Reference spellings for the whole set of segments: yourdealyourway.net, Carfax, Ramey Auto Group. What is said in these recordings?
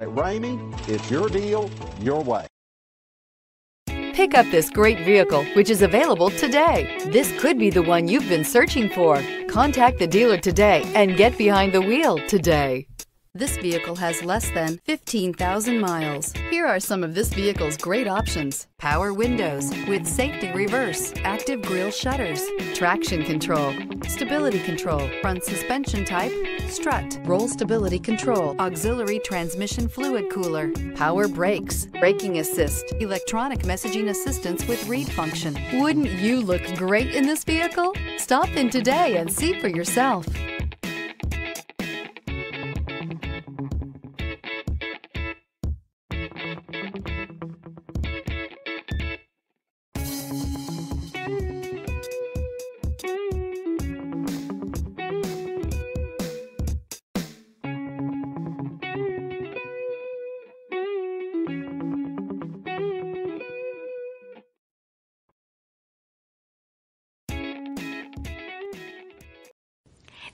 At Ramey, it's your deal, your way. Pick up this great vehicle, which is available today. This could be the one you've been searching for. Contact the dealer today and get behind the wheel today. This vehicle has less than 15,000 miles. Here are some of this vehicle's great options: power windows with safety reverse, active grille shutters, traction control, stability control, front suspension type, strut, roll stability control, auxiliary transmission fluid cooler, power brakes, braking assist, electronic messaging assistance with read function. Wouldn't you look great in this vehicle? Stop in today and see for yourself.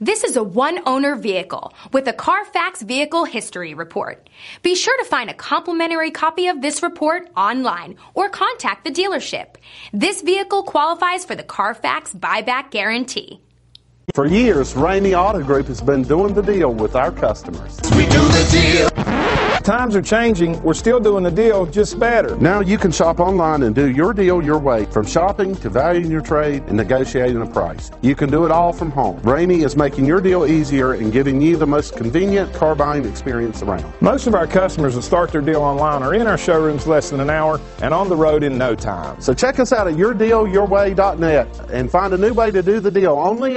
This is a one-owner vehicle with a Carfax Vehicle History Report. Be sure to find a complimentary copy of this report online or contact the dealership. This vehicle qualifies for the Carfax Buyback Guarantee. For years, Ramey Auto Group has been doing the deal with our customers. We do the deal. Times are changing. We're still doing the deal, just better. Now you can shop online and do your deal your way, from shopping to valuing your trade and negotiating a price. You can do it all from home. Ramey is making your deal easier and giving you the most convenient car buying experience around. Most of our customers that start their deal online are in our showrooms less than an hour and on the road in no time. So check us out at yourdealyourway.net and find a new way to do the deal only